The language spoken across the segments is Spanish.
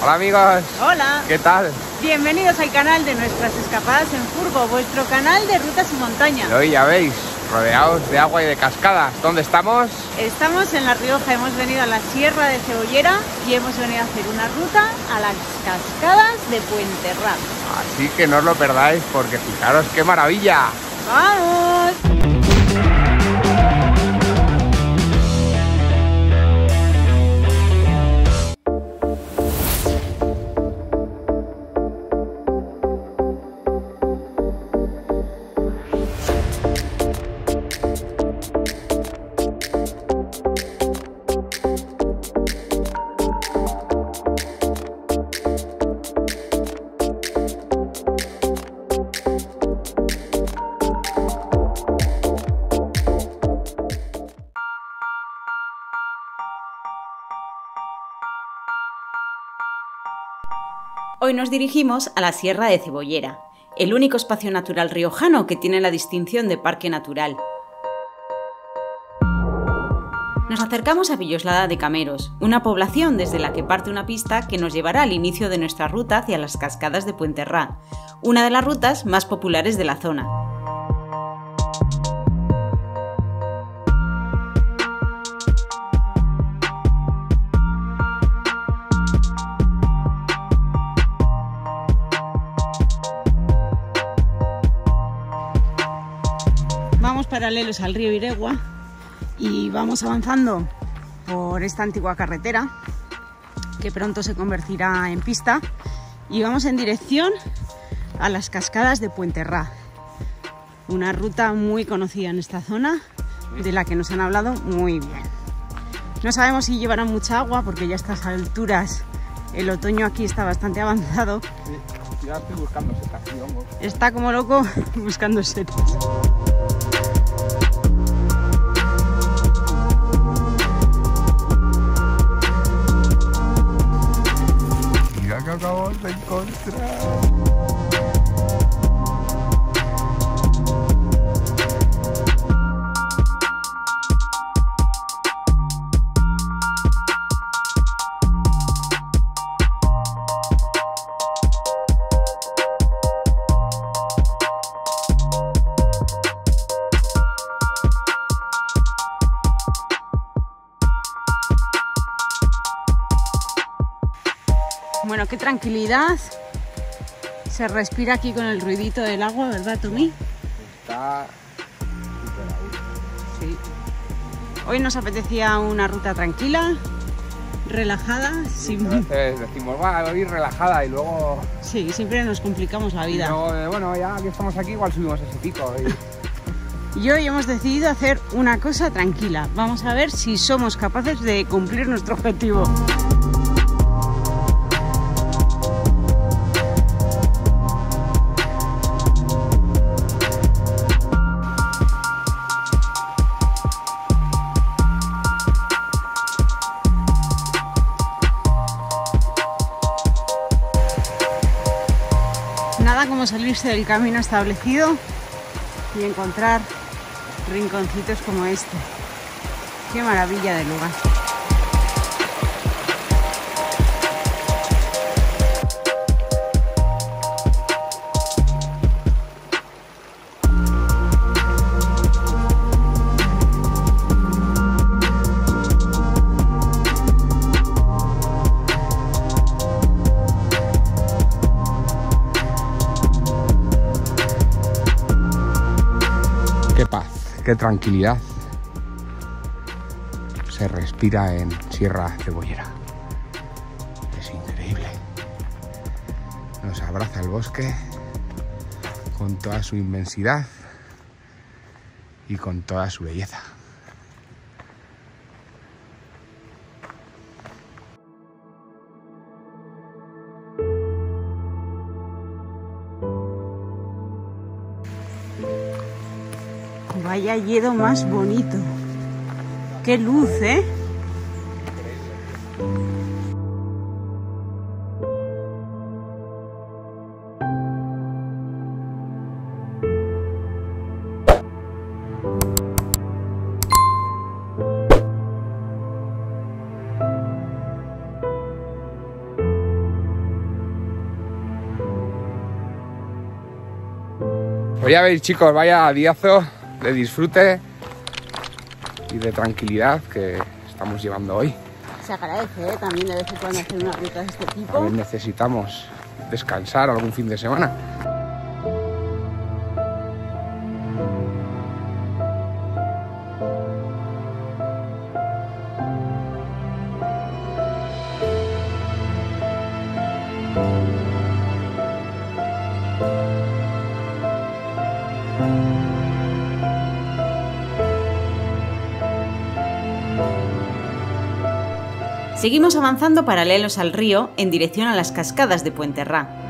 Hola amigos. Hola. ¿Qué tal? Bienvenidos al canal de nuestras escapadas en furgo, vuestro canal de rutas y montaña. Hoy ya veis, rodeados de agua y de cascadas. ¿Dónde estamos? Estamos en La Rioja, hemos venido a la Sierra de Cebollera y hemos venido a hacer una ruta a las Cascadas de Puente Rá. Así que no os lo perdáis porque fijaros qué maravilla. ¡Vamos! Hoy nos dirigimos a la Sierra de Cebollera, el único espacio natural riojano que tiene la distinción de parque natural. Nos acercamos a Villoslada de Cameros, una población desde la que parte una pista que nos llevará al inicio de nuestra ruta hacia las Cascadas de Puente Rá, una de las rutas más populares de la zona. Paralelos al río Iregua y vamos avanzando por esta antigua carretera que pronto se convertirá en pista y vamos en dirección a las Cascadas de Puente Rá, una ruta muy conocida en esta zona de la que nos han hablado muy bien. No sabemos si llevará mucha agua porque ya a estas alturas el otoño aquí está bastante avanzado. Sí, ya estoy buscando setas, digamos. Está como loco buscando setas. Acabamos de encontrar. Bueno, qué tranquilidad se respira aquí con el ruidito del agua, ¿verdad, Tommy? Está súper a gusto. Sí. Hoy nos apetecía una ruta tranquila, relajada. Entonces decimos, va, voy a ir relajada y luego... Sí, siempre nos complicamos la vida. Luego, bueno, ya que estamos aquí igual subimos ese pico. Y... y hoy hemos decidido hacer una cosa tranquila. Vamos a ver si somos capaces de cumplir nuestro objetivo. Salirse del camino establecido y encontrar rinconcitos como este. ¡Qué maravilla de lugar! Qué paz, qué tranquilidad se respira en Sierra Cebollera. Es increíble. Nos abraza el bosque con toda su inmensidad y con toda su belleza. Vaya yedo más bonito. ¡Qué luz, eh! Pues ya veis, chicos, vaya diazo de disfrute y de tranquilidad que estamos llevando hoy. Se agradece, ¿eh? También de vez en cuando hacer unas rutas de este tipo. También necesitamos descansar algún fin de semana. Seguimos avanzando paralelos al río en dirección a las cascadas de Puente Rá.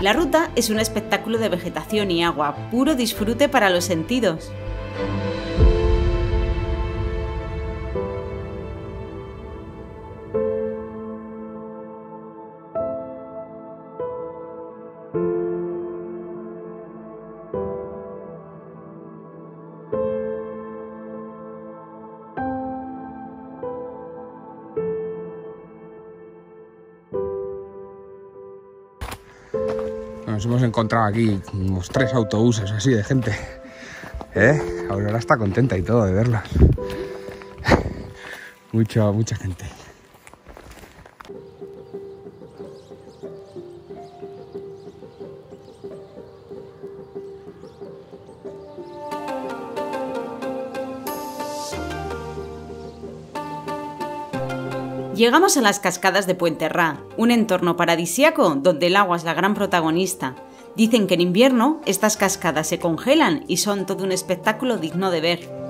La ruta es un espectáculo de vegetación y agua, puro disfrute para los sentidos. Nos hemos encontrado aquí unos 3 autobuses así de gente, ¿eh? Aurora está contenta y todo de verlas. Mucha gente. Llegamos a las cascadas de Puente Rá, un entorno paradisíaco donde el agua es la gran protagonista. Dicen que en invierno estas cascadas se congelan y son todo un espectáculo digno de ver.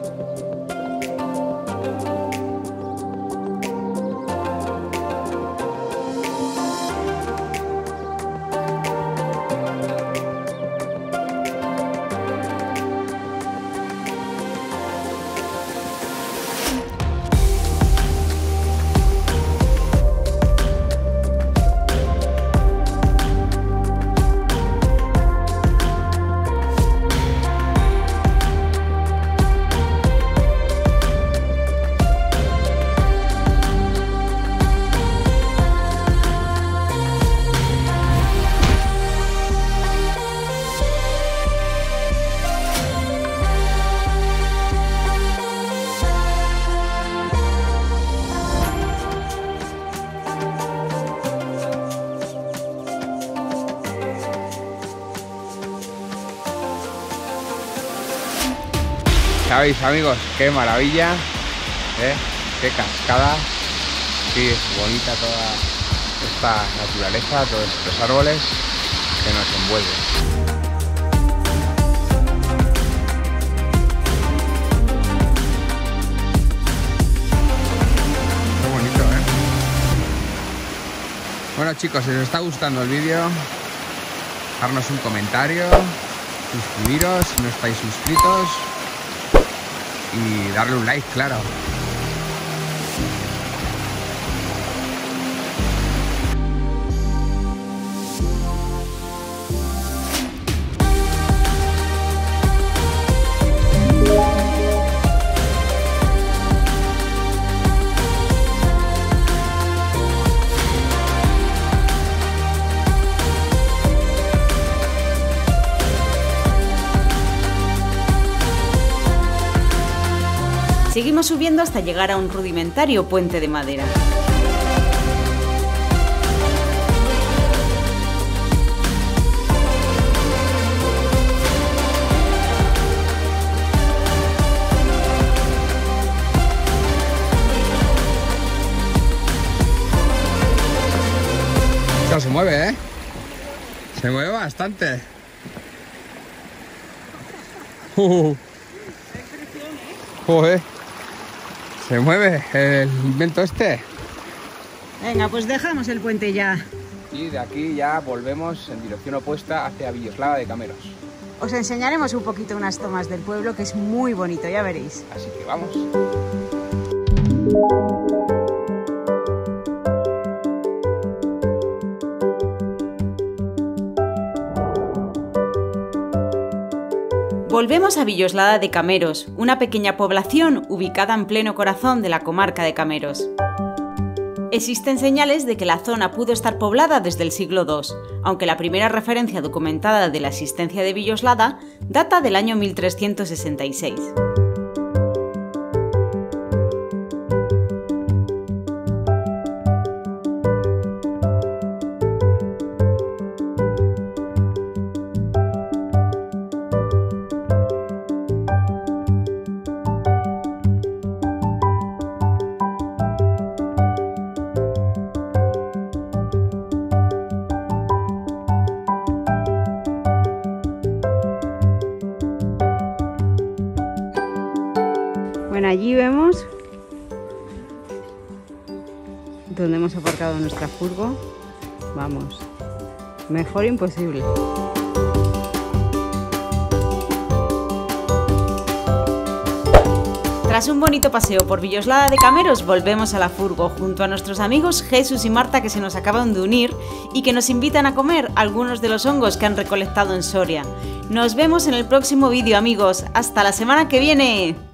¿Sabéis, amigos? Qué maravilla, ¿eh? Qué cascada, sí, es bonita toda esta naturaleza, todos estos árboles que nos envuelven. Qué bonito, ¿eh? Bueno, chicos, si os está gustando el vídeo, darnos un comentario, suscribiros si no estáis suscritos, y darle un like, claro. Seguimos subiendo hasta llegar a un rudimentario puente de madera. Esto se mueve, ¿eh? Se mueve bastante. Joder. Se mueve el viento este. Venga, pues dejamos el puente ya. Y de aquí ya volvemos en dirección opuesta hacia Villoslada de Cameros. Os enseñaremos un poquito unas tomas del pueblo, que es muy bonito, ya veréis. Así que vamos. Volvemos a Villoslada de Cameros, una pequeña población ubicada en pleno corazón de la comarca de Cameros. Existen señales de que la zona pudo estar poblada desde el siglo II, aunque la primera referencia documentada de la existencia de Villoslada data del año 1366. Allí vemos donde hemos aparcado nuestra furgo. Vamos, mejor imposible. Tras un bonito paseo por Villoslada de Cameros, volvemos a la furgo junto a nuestros amigos Jesús y Marta, que se nos acaban de unir y que nos invitan a comer algunos de los hongos que han recolectado en Soria. Nos vemos en el próximo vídeo, amigos. ¡Hasta la semana que viene!